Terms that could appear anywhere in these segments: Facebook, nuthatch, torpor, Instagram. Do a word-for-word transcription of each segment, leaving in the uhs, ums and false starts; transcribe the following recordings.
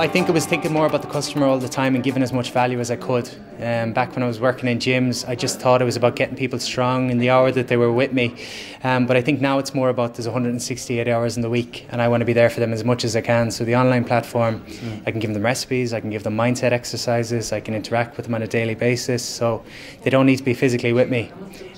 I think it was thinking more about the customer all the time and giving as much value as I could. Um, back when I was working in gyms, I just thought it was about getting people strong in the hour that they were with me. Um, but I think now it's more about there's one hundred sixty-eight hours in the week and I want to be there for them as much as I can. So the online platform, mm. I can give them recipes, I can give them mindset exercises, I can interact with them on a daily basis. So they don't need to be physically with me.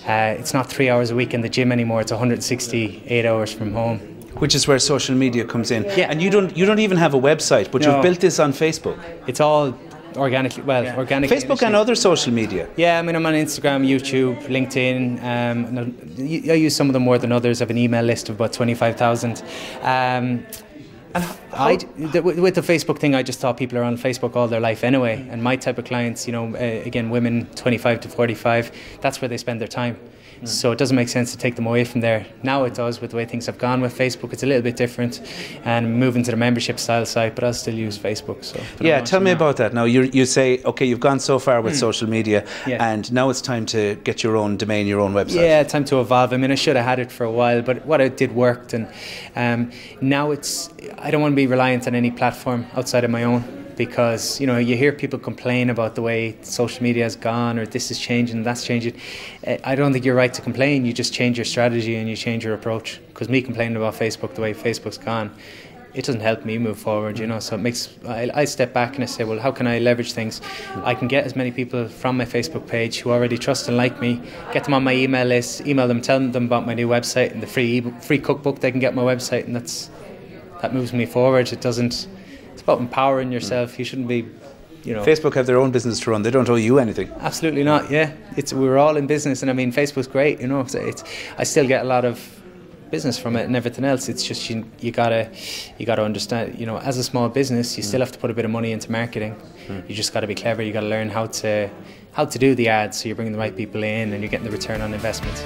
Uh, it's not three hours a week in the gym anymore, it's one hundred sixty-eight hours from home. Which is where social media comes in. Yeah. And you don't you don't even have a website, but no. You've built this on Facebook. It's all organically, well, yeah. organically. Facebook initially. And other social media. Yeah, I mean, I'm on Instagram, YouTube, LinkedIn. Um, I use some of them more than others. I have an email list of about twenty-five thousand. Um, And I, with the Facebook thing, I just thought people are on Facebook all their life anyway. And my type of clients, you know, uh, again, women twenty-five to forty-five, that's where they spend their time. Mm. So it doesn't make sense to take them away from there. Now it does with the way things have gone with Facebook. It's a little bit different and moving to the membership style side, but I'll still use Facebook. So yeah, tell me now. about that. Now you you say, okay, you've gone so far with mm. social media yeah. and now it's time to get your own domain, your own website. Yeah, time to evolve. I mean, I should have had it for a while, but what I did worked. And um, now it's... I don't want to be reliant on any platform outside of my own, because you know you hear people complain about the way social media has gone or this is changing, that's changing. I don't think you're right to complain. You just change your strategy and you change your approach. Because me complaining about Facebook, the way Facebook's gone, it doesn't help me move forward, you know. So it makes I, I step back and I say, well, how can I leverage things? I can get as many people from my Facebook page who already trust and like me, get them on my email list, email them, tell them about my new website and the free ebook, free cookbook they can get my website, and that's. That moves me forward. It doesn't. It's about empowering yourself. You shouldn't be, you know. Facebook have their own business to run. They don't owe you anything. Absolutely not. Yeah, it's we're all in business, and I mean, Facebook's great. You know, it's, it's I still get a lot of business from it and everything else. It's just you, you gotta you gotta understand. You know, as a small business, you mm. still have to put a bit of money into marketing. Mm. You just gotta be clever. You gotta learn how to how to do the ads so you're bringing the right people in and you're getting the return on investment.